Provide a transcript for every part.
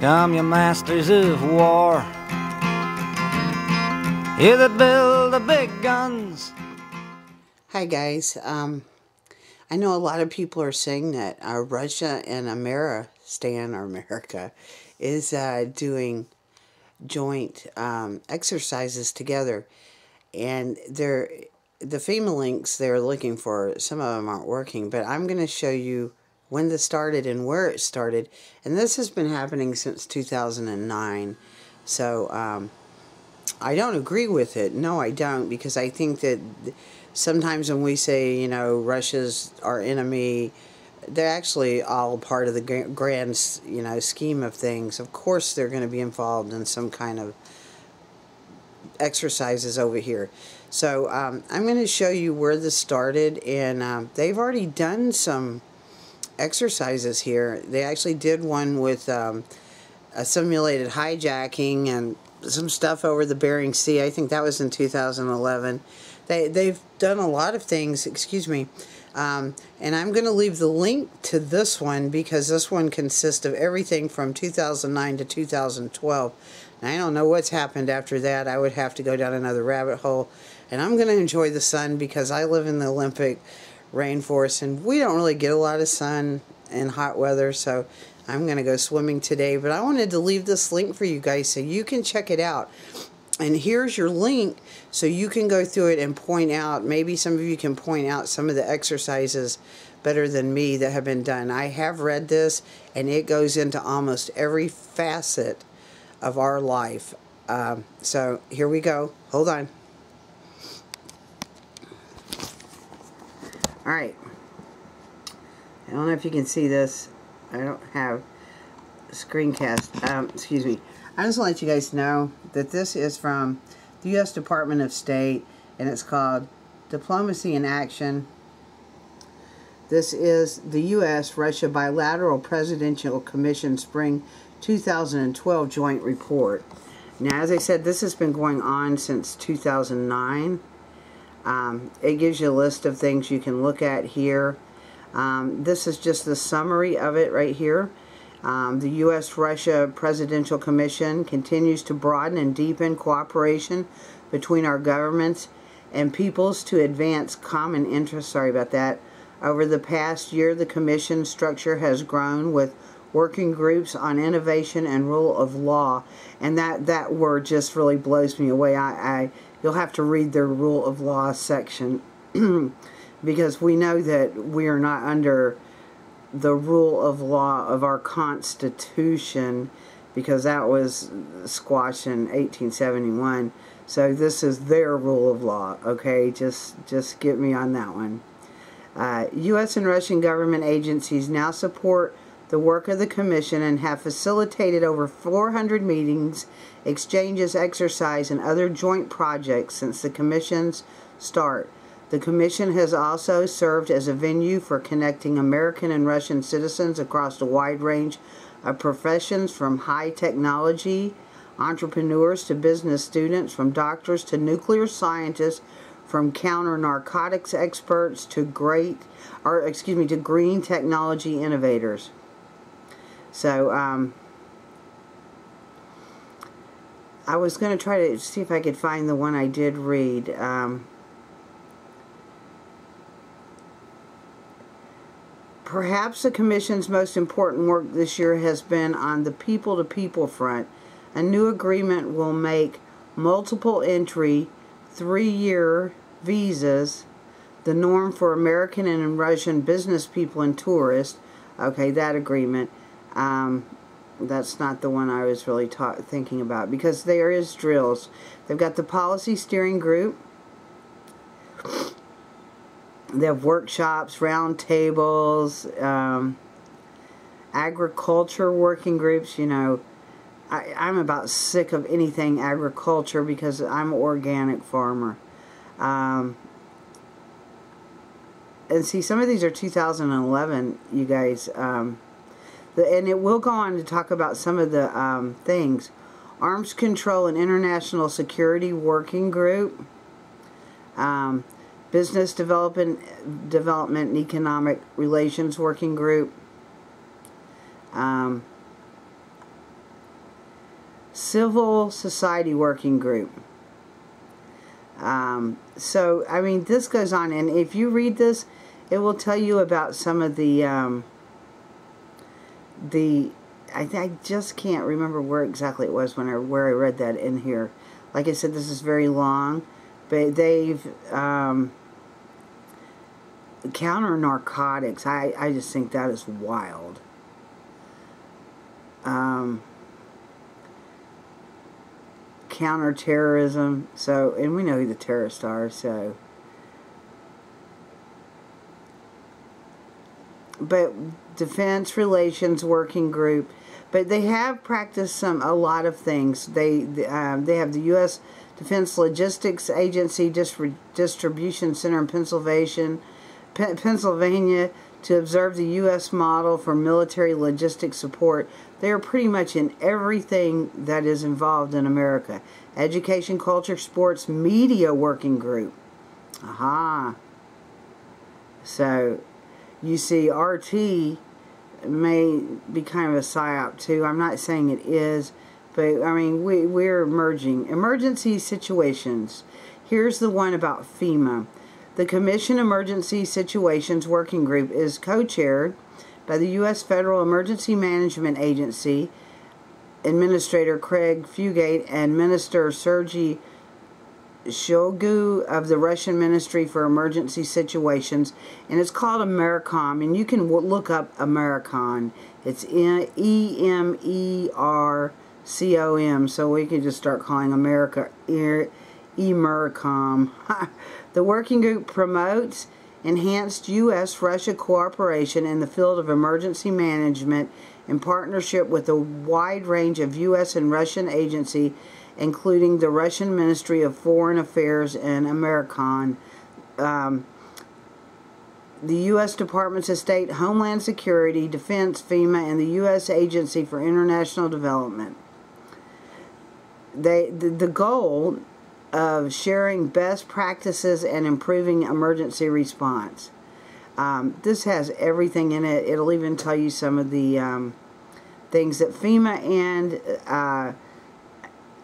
Come, you masters of war, you that build the big guns. Hi guys, I know a lot of people are saying that Russia and America is doing joint exercises together, and the FEMA links they're looking for, some of them aren't working, but I'm going to show you when this started and where it started. And this has been happening since 2009, so I don't agree with it. No, I don't, because I think that sometimes when we say, you know, Russia's our enemy, they're actually all part of the grand, you know, scheme of things. Of course they're going to be involved in some kind of exercises over here. So I'm going to show you where this started, and they've already done some exercises here. They actually did one with a simulated hijacking and some stuff over the Bering Sea. I think that was in 2011. They've done a lot of things, excuse me. And I'm going to leave the link to this one, because this one consists of everything from 2009 to 2012. And I don't know what's happened after that. I would have to go down another rabbit hole. And I'm going to enjoy the sun, because I live in the Olympic Rainforest and we don't really get a lot of sun and hot weather. So I'm going to go swimming today. But I wanted to leave this link for you guys so you can check it out. And here's your link, so you can go through it and point out, maybe some of you can point out some of the exercises better than me that have been done. I have read this, and it goes into almost every facet of our life. So here we go. Hold on. All right. I don't know if you can see this. I don't have a screencast. Excuse me. I just want to let you guys know that this is from the U.S. Department of State, and it's called Diplomacy in Action. This is the U.S.-Russia Bilateral Presidential Commission Spring 2012 Joint Report. Now, as I said, this has been going on since 2009. It gives you a list of things you can look at here. This is just the summary of it right here. The U.S.-Russia Presidential Commission continues to broaden and deepen cooperation between our governments and peoples to advance common interests. Sorry about that. Over the past year, the Commission structure has grown with working groups on innovation and rule of law. And that word just really blows me away. You'll have to read their rule of law section because we know that we are not under the rule of law of our Constitution, because that was squashed in 1871. So this is their rule of law, okay? Just get me on that one. U.S. and Russian government agencies now support the work of the Commission and have facilitated over 400 meetings, exchanges, exercise, and other joint projects since the Commission's start. The Commission has also served as a venue for connecting American and Russian citizens across a wide range of professions, from high technology entrepreneurs to business students, from doctors to nuclear scientists, from counter-narcotics experts to green technology innovators. So, I was going to try to see if I could find the one I did read. Perhaps the Commission's most important work this year has been on the people-to-people front. A new agreement will make multiple entry, 3-year visas the norm for American and Russian business people and tourists. Okay, that agreement. That's not the one I was really thinking about, because there is drills. They've got the policy steering group. They have workshops, round tables, agriculture working groups. You know, I'm about sick of anything agriculture, because I'm an organic farmer. And see, some of these are 2011, you guys. And it will go on to talk about some of the things. Arms Control and International Security Working Group. Business Development and Economic Relations Working Group. Civil Society Working Group. So, I mean, this goes on, and if you read this, it will tell you about some of the, I just can't remember where exactly it was where I read that in here. Like I said, this is very long, but they've, counter narcotics. I just think that is wild. Counterterrorism, so, and we know who the terrorists are, so. But Defense Relations Working Group, but they have practiced a lot of things. They have the U.S. Defense Logistics Agency Distribution Center in Pennsylvania to observe the U.S. model for military logistics support. They are pretty much in everything that is involved in America. Education, Culture, Sports, Media Working Group. Aha. So, you see, RT may be kind of a PSYOP too. I'm not saying it is, but I mean, we're merging. Emergency situations. Here's the one about FEMA. The Commission Emergency Situations Working Group is co-chaired by the U.S. Federal Emergency Management Agency Administrator Craig Fugate and Minister Sergey Shoygu of the Russian Ministry for Emergency Situations, and it's called EMERCOM, and you can look up EMERCOM. It's E-M-E-R-C-O-M, so we can just start calling America EMERCOM. The working group promotes enhanced U.S.-Russia cooperation in the field of emergency management in partnership with a wide range of U.S. and Russian agencies, including the Russian Ministry of Foreign Affairs and EMERCOM, the U.S. Department of State, Homeland Security, Defense, FEMA, and the U.S. Agency for International Development. The goal of sharing best practices and improving emergency response. This has everything in it. It'll even tell you some of the things that FEMA and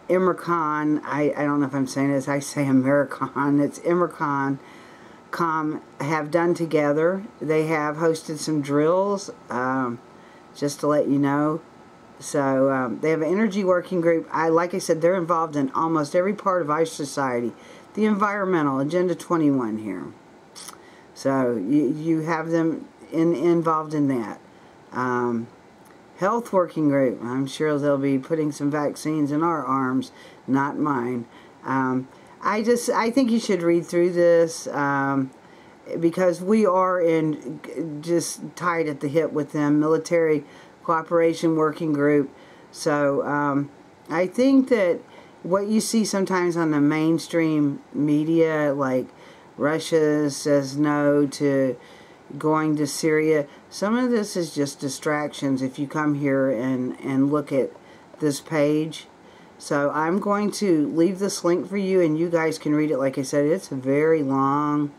EMERCOM, I don't know if I'm saying this, I say EMERCOM, it's EMERCOM, have done together. They have hosted some drills, just to let you know. So, they have an energy working group. Like I said, they're involved in almost every part of our society. The environmental, Agenda 21 here. So, you have them involved in that. Health working group. I'm sure they'll be putting some vaccines in our arms, not mine. I think you should read through this, because we are just tied at the hip with them. Military Cooperation Working Group. So I think that what you see sometimes on the mainstream media, like Russia says no to going to Syria, some of this is just distractions if you come here and look at this page. So I'm going to leave this link for you, and you guys can read it. Like I said, it's very long.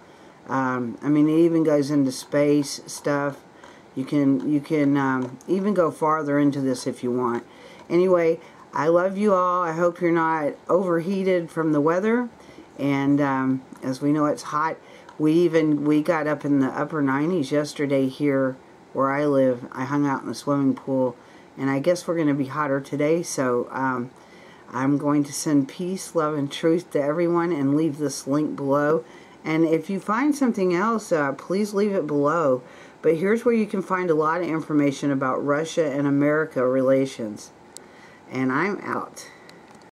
I mean, it even goes into space stuff. You can even go farther into this if you want. Anyway, I love you all. I hope you're not overheated from the weather. And as we know, it's hot. We got up in the upper 90s yesterday here where I live. I hung out in the swimming pool. And I guess we're going to be hotter today. So I'm going to send peace, love, and truth to everyone and leave this link below. And if you find something else, please leave it below. But here's where you can find a lot of information about Russia and America relations. And I'm out.